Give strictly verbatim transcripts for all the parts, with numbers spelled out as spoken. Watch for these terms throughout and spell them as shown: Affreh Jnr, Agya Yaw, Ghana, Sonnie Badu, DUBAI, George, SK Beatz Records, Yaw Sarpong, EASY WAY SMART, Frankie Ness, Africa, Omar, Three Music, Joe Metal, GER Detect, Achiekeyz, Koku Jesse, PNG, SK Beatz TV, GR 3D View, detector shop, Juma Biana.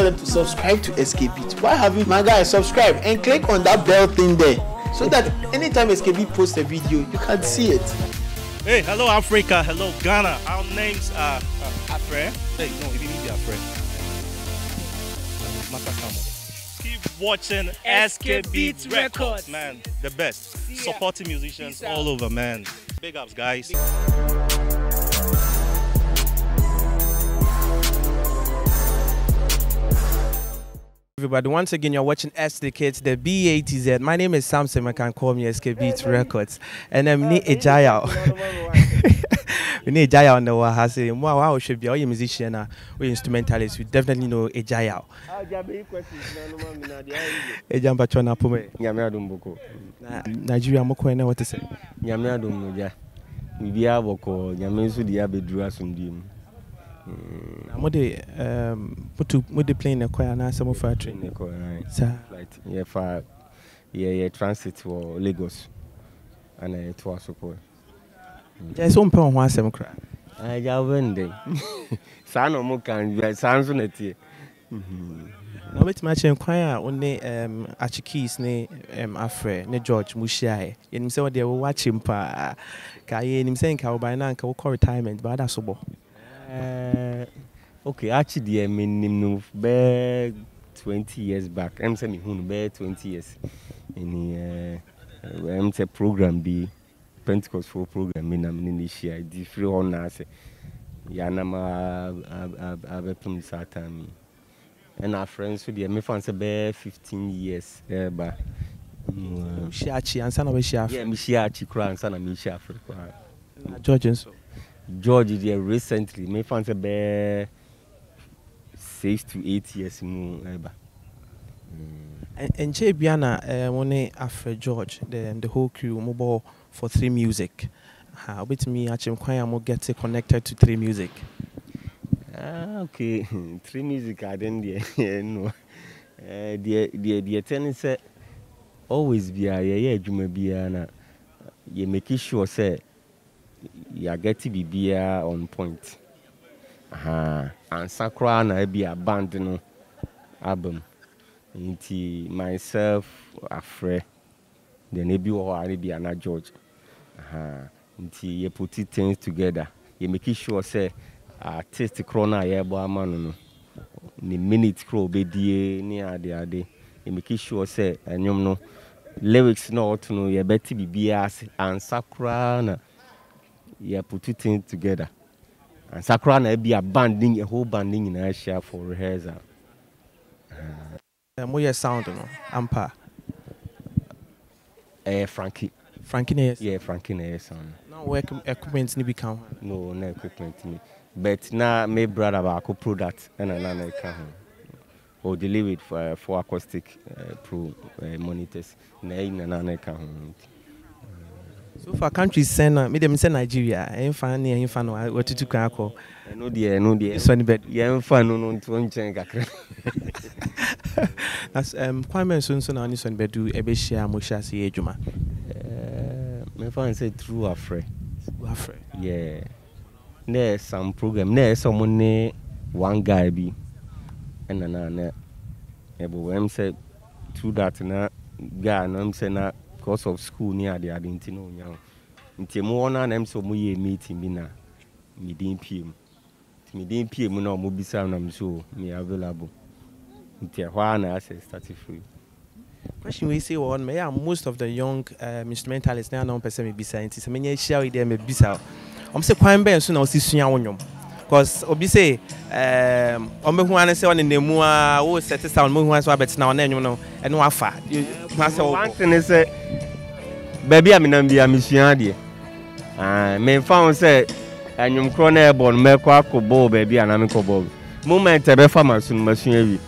tell them to subscribe to S K Beatz. Why have you, my guy? Subscribe and click on that bell thing there, so that anytime S K Beatz posts a video, you can see it. Hey, hello Africa, hello Ghana. Our names are uh, Afre. Hey, no, it didn't be Afre. Keep watching S K Beatz Records, man. The best, supporting musicians all over, man. Big ups, guys. Everybody, once again, you're watching S K Beatz, the B A T Z. My name is Samson, you can call me S K Beatz Records. And I'm Agya Yaw. We need Agya Yaw on the Wahasi. Wow, should be all your musician, we instrumentalists. We definitely know Agya Yaw. Agya Mbachona Pume. Nyamia Dumboko. Nigeria Moko, and what to say? Nyamia Dumboja. We are Boko, Nyamisu Diabedua Sundim. What they um put to what they play in the choir now? Some of our train the choir, right? Sir, right. Yeah, for yeah, yeah, transit for Lagos and uh, to our support. There's one pound one seven cry. I got one day. San or more can be sounds on it here. Now, it's my choir only um, Achikis ne um, Afre ne George Mushai. And himself, they were watching pa Kaye and him saying, Cow by now, call retirement, but that's so. Uh, okay, actually, I mean, back twenty years back. I'm saying, back twenty years in the I'm saying program B, Pentecostal program. In am in this year. The free honors. Yanama, I, I, I become Satan. And our friends with the me fans about fifteen years back. She actually, I'm saying, she actually. Yeah, she actually crying. I'm saying, she actually crying. George. George is here recently. My fans are about six to eight years more. And Jay Biana, one day after George, the the whole crew mobile for Three Music. How about me? Actually, I'm get connected to Three Music. Ah, okay. Three Music, I didn't know. The the the attendance always be a yeah yeah. Juma Biana, you make sure say. You get to be beer on point. Aha, and Sakura na be abandoned album. Into myself, Afre. Then maybe or I be another George. Aha, into you put things together. You make sure say artist corner here, boy man. The minute crow be die ni adi adi. You make sure say and you know lyrics no to know you better be beer and Sakura na. Yeah, put two things together. And Sakura na be a banding, a whole banding in Asia for rehearsal. What your sound, no? Ampa. Eh, Frankie. Frankie Ness. Yeah, Frankie Ness. Now, where equipment ni become? No, no equipment ni. But now, my brother ba ako product and another come. Or deliver it for for acoustic pro monitors. Na in another come. So for countries, send me them send Nigeria. I'm fan, I'm fan. What to do? Can I no dear, no dear. Sonnie Badu. Yeah, I'm fan. No, no, no. One change. That's um. Quite many songs now. Only Sonnie Badu. Ebe share, musha si ejuma. My fan say true Afre. Afre. Yeah. There some program. There someone ne one guy be. And na na. Ebo I'm say true that na guy. No I'm say na. Because of school near the Argentino now. Until morning, I'm so much meeting me now. Me didn't pay him. Me didn't pay him now. Me busy now. I'm so me available. Until one, I say start free. Question we say one. Me yeah, most of the young instrumentalists now non person me busy. Until so many share with them me busy. I'm say quite bad soon. I see soon I want because obviously um I'm going to say one in the moa who set this down. I'm going to say but now you know and no afar. One thing is that. Baby, I'm not a missionary. I found that I'm a crone born, milk, cobo, baby, and I'm a cobo. Moment, I reform us in machinery.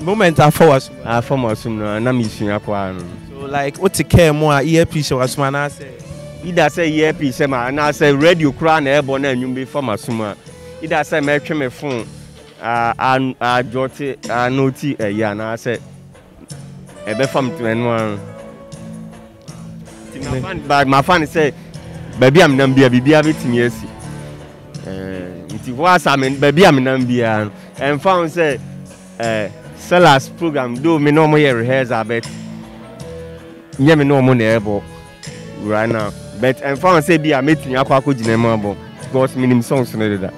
Moment, I form us, I form us in a missionary. So, like, what's a care more earpiece or as one? I say, either say earpiece, and I say radio crown airborne, and you be for my summer. Either say, make him a phone, and I jot it, I note it, and I say, I beform to anyone. My fan, but my fan say, "Baby, I'm Nambia. Baby, I'm with me." Yes. It was I mean, baby, I'm Nambia. And fan say, Uh, so last program, though me no more rehearsal, but yeah, me no more right now. But I'm fine. Say be a meeting. I can't go to because me songs no that.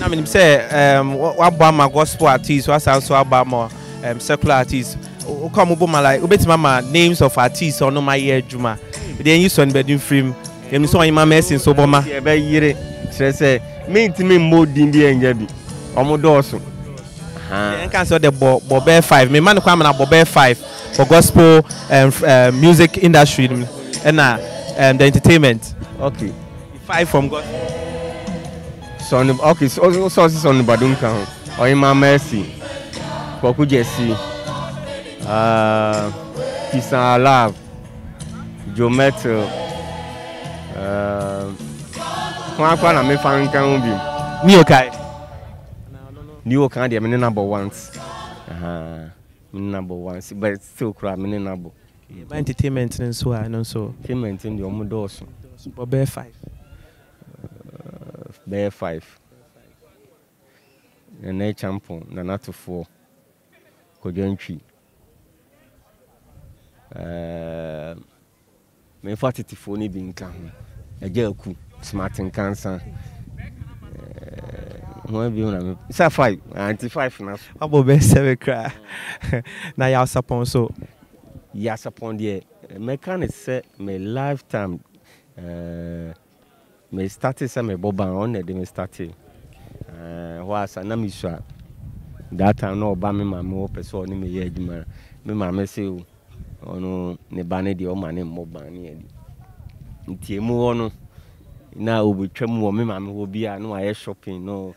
I mean, say um, what about gospel artists? What's also about more um secular artists? Come over my like, obey my names of artists or no my year Juma. Then you son bedroom film. Then so I'm messing so bomb. Yeah, but here she say me to me more than the angel. I'm a dozen. I can say the Bobe Five. My man come and Bobe Five for gospel and uh, music industry and uh, um, the entertainment. Okay. Five from God. Sonnie, okay. So so so Sonnie Badu can. Oh, Ima Mercy. Koku Jesse. Uh, Kisa Love. Joe Metal. Uh, Kwa Kwa na me fan kan bi. Ni okay. New York, I'm number once. Uh-huh. Number once, but still, I'm number. Entertainment and so on and so. Entertainment in the Omodorso. But bear five. Bear five. And a champion, Nana to four. Kojanchi. My fatty phone being come. A girl cool, smart and cancer. It's a five, anti-five now. How about best seven cry? Now Yaw Sarpong so. Yaw Sarpong yeah. My can say my lifetime. My started say my Bob on the day my started. Was an amisha. That time no Obama my more person ni me yeji man. Me mama say ono ne bani di o mani mo bani edi. Nti emu ono na obi chemu o me mama obi a no aye shopping no.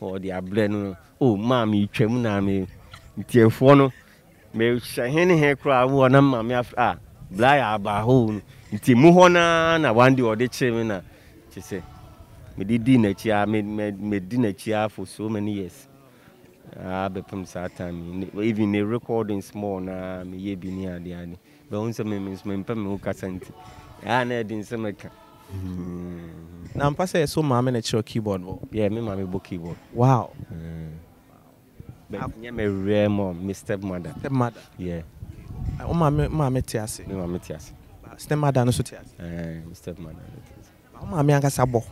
Or the ablen, oh, mammy, chemunami, Tiefono, may Shahini hair cry, one and mammy after Bly Bahon, Timuhona, and one do or the chimina. She said, me did dinner chair, made dinner chair for so many years. Ah, but from Satan, even the recording small, na me ye be near the annie. But once a means my pamela cassant, and I didn't some like. Now I'm passing so my manager keyboard. Yeah, me my book keyboard. Wow. But I'm a rare mom, my stepmother. Stepmother. Yeah. Oh my, my metiasi. My metiasi. Stepmother no so tiasi. Eh, stepmother. Oh my, me anka sabo.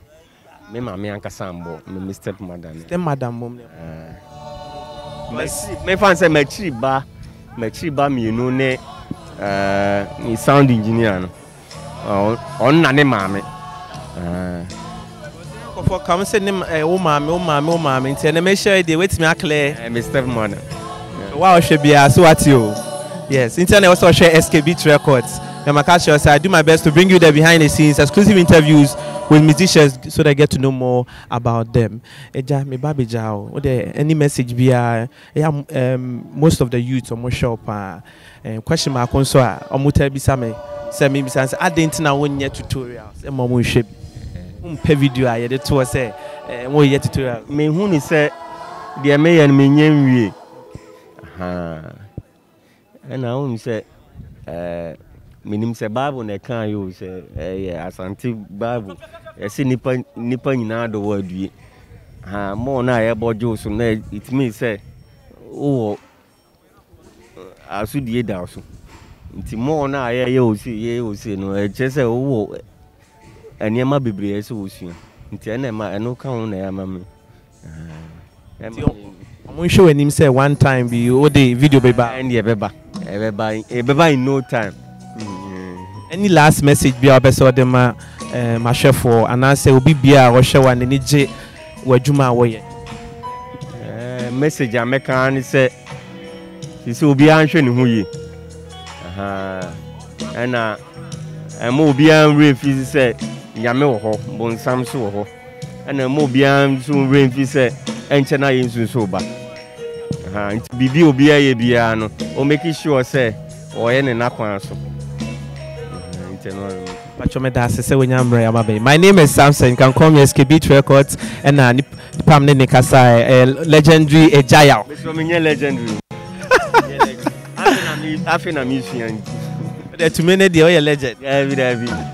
Me my me anka sambo. My stepmother. Stepmother mom. Me me fancy me chiba, me chiba me you know ne, me sound engineer no. On nane mame. For come say name oh mame oh mame oh mame. Intend make sure they wait me a clear. Mister Stepmother. Wow, she be a so at you. Yes, intend also share S K Beatz Records. Now my catch yourself. I do my best to bring you the behind the scenes, exclusive interviews with musicians, so they get to know more about them. Eja me baby jao. Ode any message be a most of the youths or most shop question mark on so or muter bisame. Say me because I didn't know when your tutorials. I'm on shape. Um, pay video. I had to say, "When your tutorial." Me who is say, "The me and me nyemwe." Ha. And now me say, "Me nim say Bible ne can you say? Eh, Asante Bible. I say nipa nipa yina do wadu. Ha. Mo na ya bojo so na it means say, oh, asu di da so." More now, you see, you see, no, just a war. And Yama Bibri, as you see. Tianema, and no count, I am. I'm showing him say one time, be all day video, baby, and the Abeba. Everybody, everybody, in no time. Any last message be our best order, my chef, for an answer will be beer or show and any J. Where Juma way. Message I make and say, this will be answering who ye. Ha, and uh, I'm more beyond reef. He said, Yamil ho, bon Sam so ho, and I'm more beyond soon reef. He said, and Chennai is so bad. Ha, it be be a piano, or making sure, say, or any naquanso. My name is Samson. You can call me S K Beatz Records and uh, Pamne Nekasa, legendary Agya Yaw. Mister Legendary. I feel a musician. There are too many the oil legend. Every day, every day.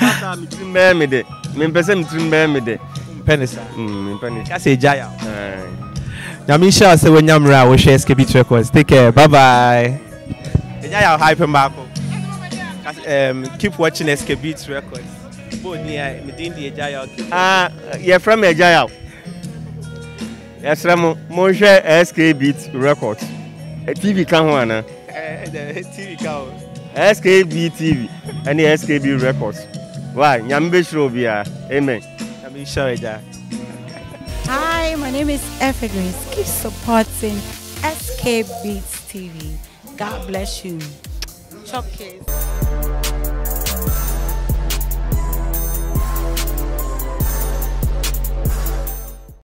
I'm too many day. I'm person too many day. Penisa. Hmm, penisa. That's a giant. Nyamisha se wanyamra we share S K Beatz Records. Take care. Bye bye. Enjoy hype um keep watching S K Beatz Records. Bo ni medin di Agya Yaw. Ah, you're from Agya Yaw. Yes, Ramo. Mo share S K Beatz Records. T V kan ho ana. Eh, T V kan. S K Beatz T V and the S K Beatz Records. Why? Nyambe show bia. Amen. Nyamisha Agya. Hi, my name is Efigris. Keep supporting S K Beatz T V. God bless you. Chop kids.